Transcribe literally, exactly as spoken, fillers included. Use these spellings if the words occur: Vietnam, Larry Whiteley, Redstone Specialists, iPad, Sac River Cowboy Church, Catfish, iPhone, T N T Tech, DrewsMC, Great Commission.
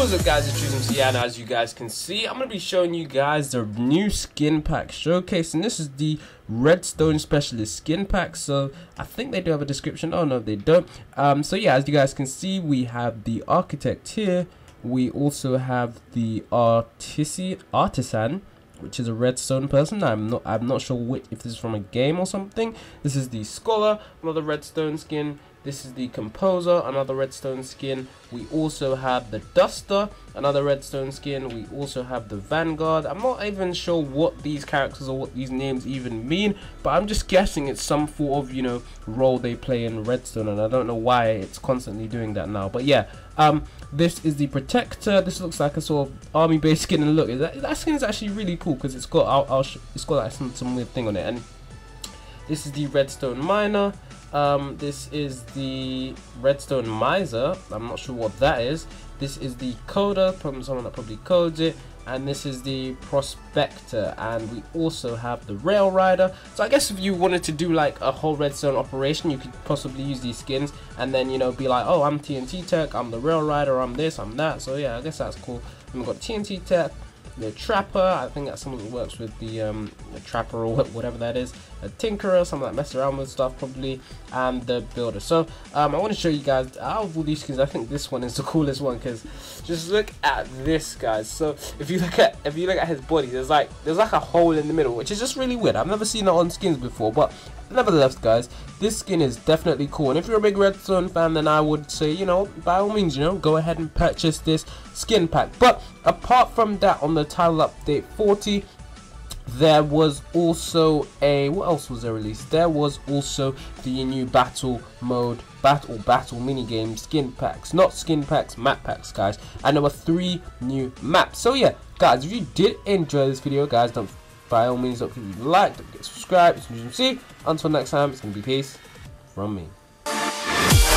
What's up guys, it's DrewsMC, and as you guys can see, I'm going to be showing you guys the new skin pack showcase, and this is the Redstone Specialist skin pack. So I think they do have a description. Oh no, they don't. Um, so yeah, as you guys can see, we have the Architect here. We also have the Artisi, Artisan, which is a redstone person. I'm not I'm not sure which, if this is from a game or something. This is the Scholar, another redstone skin. This is the Composer, another redstone skin. We also have the Duster, another redstone skin. We also have the Vanguard. I'm not even sure what these characters or what these names even mean, but I'm just guessing it's some sort of, you know, role they play in redstone, and I don't know why it's constantly doing that now. But yeah, um, this is the Protector. This looks like a sort of army base skin, and look, that, that skin is actually really cool because it's got I'll, I'll it's got like some, some weird thing on it. And this is the Redstone Miner. Um, this is the Redstone Miser. I'm not sure what that is. This is the Coder, from someone that probably codes it. And this is the Prospector, and we also have the Rail Rider. So I guess if you wanted to do like a whole redstone operation, you could possibly use these skins and then, you know, be like, oh, I'm T N T Tech, I'm the Rail Rider, I'm this, I'm that. So yeah, I guess that's cool. And we've got T N T Tech, the Trapper. I think that's someone that works with the, um, the Trapper or whatever that is, a Tinkerer, someone that messes around with stuff probably, and the Builder. So um, I want to show you guys, out of all these skins, I think this one is the coolest one, because just look at this, guys. So if you look at if you look at his body, there's like there's like a hole in the middle, which is just really weird. I've never seen it on skins before, but nevertheless, guys, this skin is definitely cool, and if you're a big redstone fan, then I would say, you know, by all means, you know, go ahead and purchase this skin pack. But apart from that, on the title update forty, there was also a, what else was there released? There was also the new battle mode, battle battle minigame skin packs, not skin packs, map packs, guys, and there were three new maps. So yeah, guys, if you did enjoy this video, guys, don't by all means, don't forget to like, don't forget to subscribe. It's DrewsMC. Until next time, it's gonna be peace from me.